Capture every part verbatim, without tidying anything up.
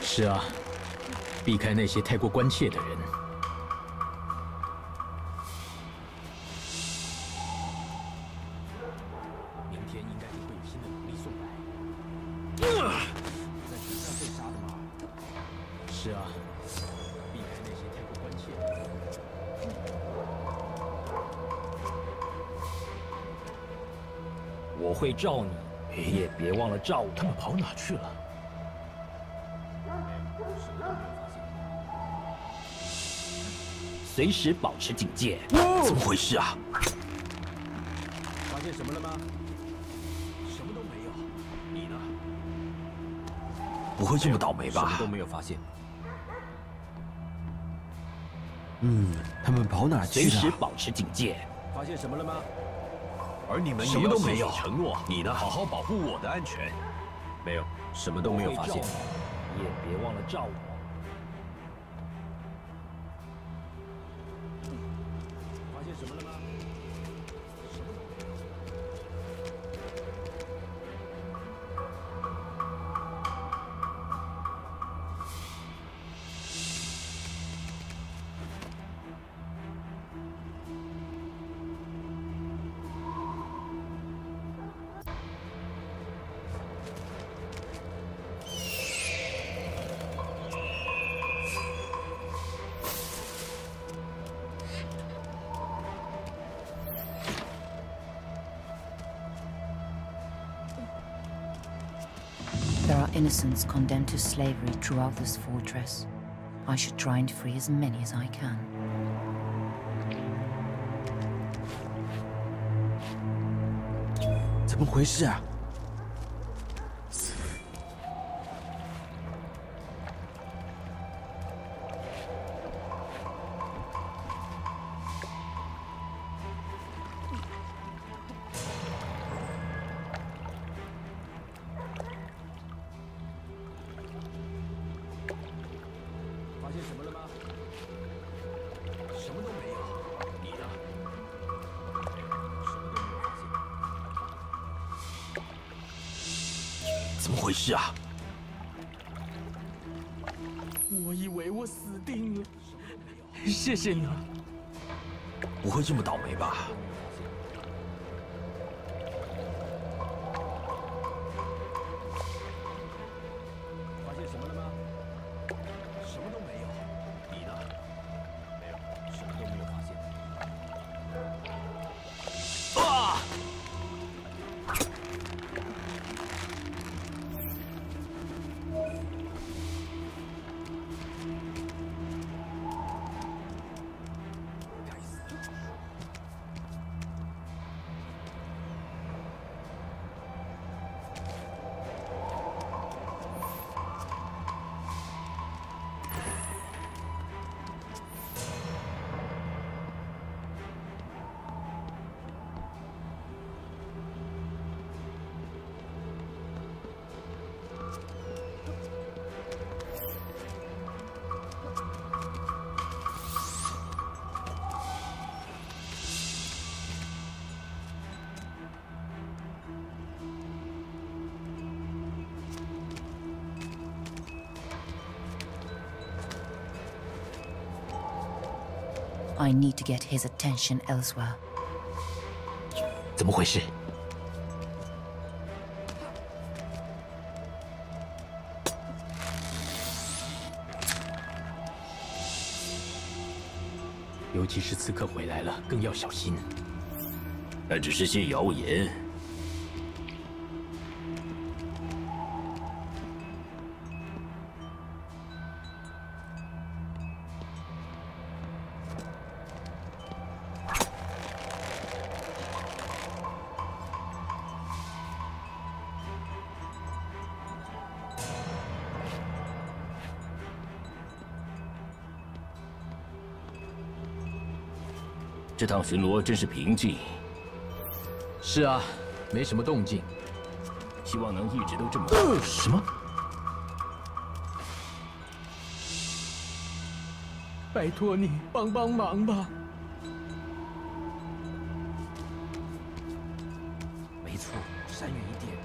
是啊，避开那些太过关切的人。明天应该就会有新的奴隶送来。在船上被杀的吗？是啊，避开那些太过关切的人。我会罩你，你也别忘了罩我。他们跑哪去了？ 随时保持警戒。怎么回事啊？发现什么了吗？什么都没有。你呢？不会这么倒霉吧？什么都没有发现。嗯，他们跑哪去了？随时保持警戒。发现什么了吗？而你们什么都没有。承诺，你呢？好好保护我的安全。没有，什么都没有发现。 你也别忘了照我。发现什么了吗？Innocents condemned to slavery throughout this fortress. I should try and free as many as I can. What's going on? 是啊，我以为我死定了，谢谢你。不会这么倒霉吧？发现什么了吗？什么都没有。你呢？没有，什么都没有发现。啊！ I need to get his attention elsewhere. 怎么回事？尤其是刺客回来了，更要小心。那只是些谣言。这趟巡逻真是平静。是啊，没什么动静。希望能一直都这么。什么？拜托你帮帮忙吧！没错，闪远一点。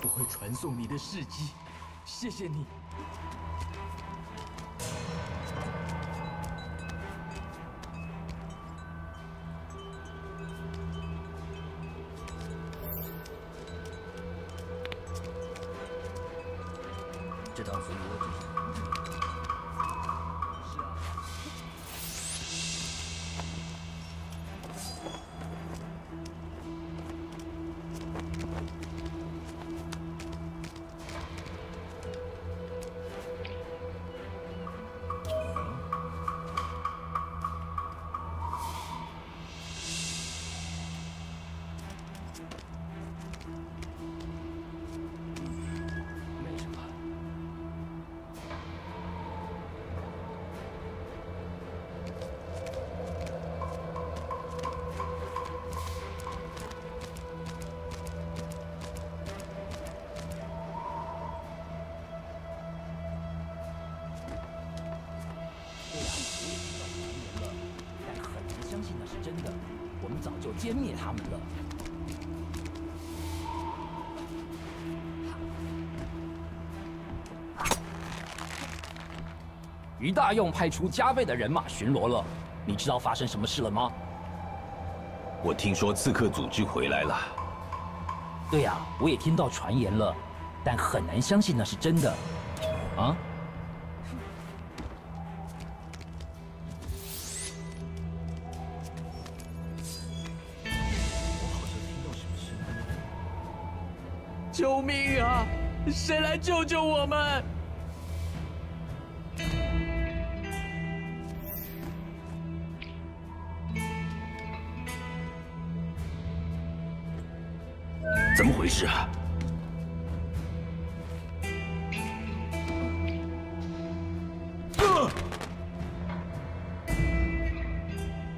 我会传送你的事迹，谢谢你。这当属我只是。 歼灭他们了。于大用派出加倍的人马巡逻了，你知道发生什么事了吗？我听说刺客组织回来了。对呀、啊，我也听到传言了，但很难相信那是真的。啊？ 救命啊！谁来救救我们？怎么回事啊？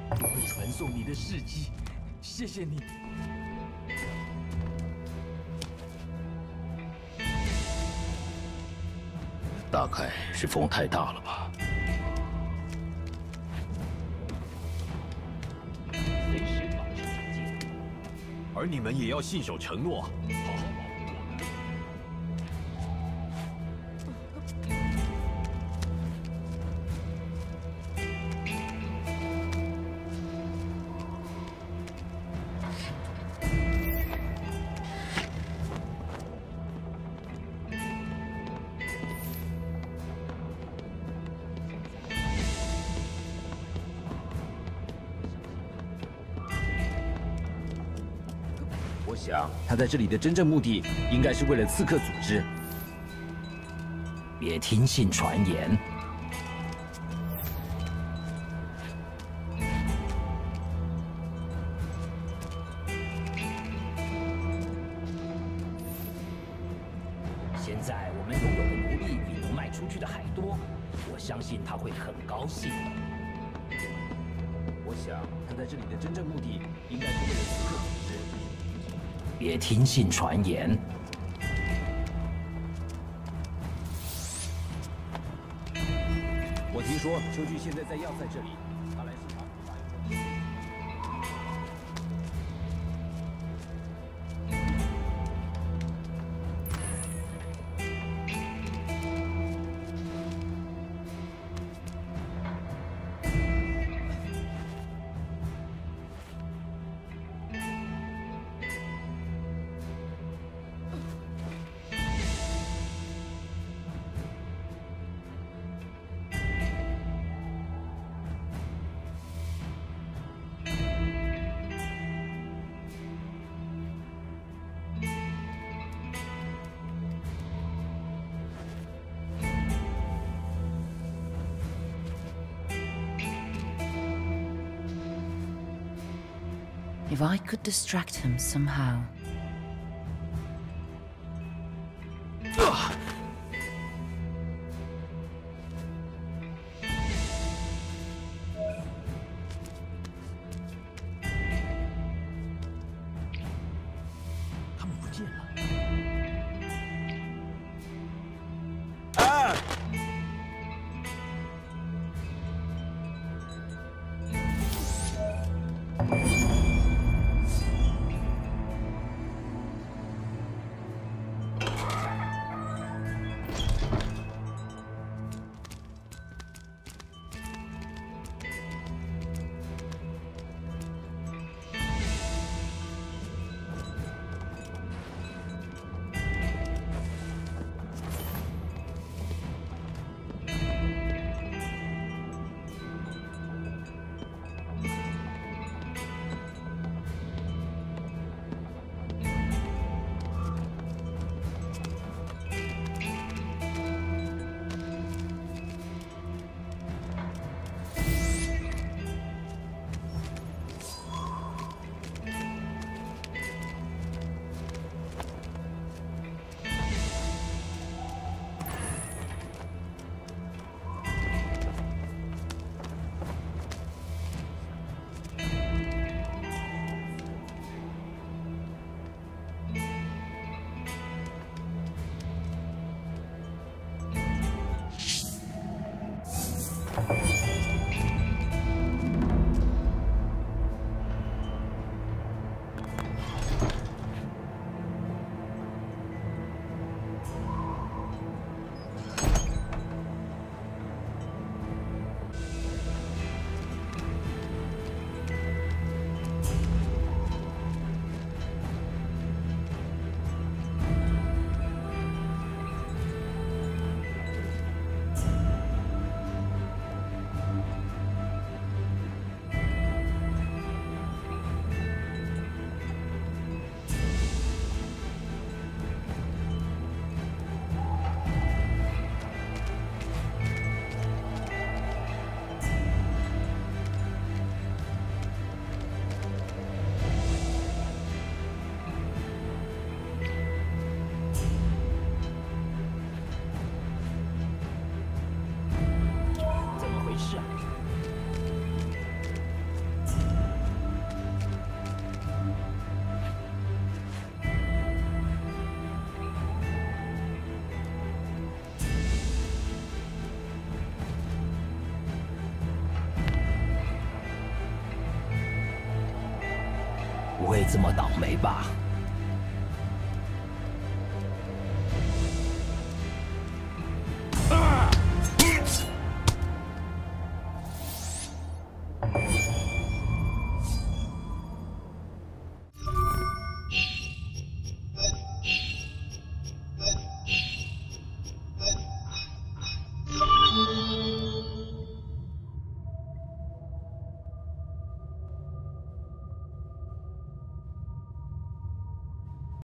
我会传送你的事迹，谢谢你。 大概是风太大了吧。随时保持警戒，而你们也要信守承诺，好好保护我们。 我想，他在这里的真正目的，应该是为了刺客组织。别听信传言。现在我们拥有的奴隶比能卖出去的还多，我相信他会很高兴。我想，他在这里的真正目的，应该是为了刺客组织。 别听信传言。我听说秋菊现在在要塞这里，看来是他不满意。If I could distract him somehow.不会这么倒霉吧？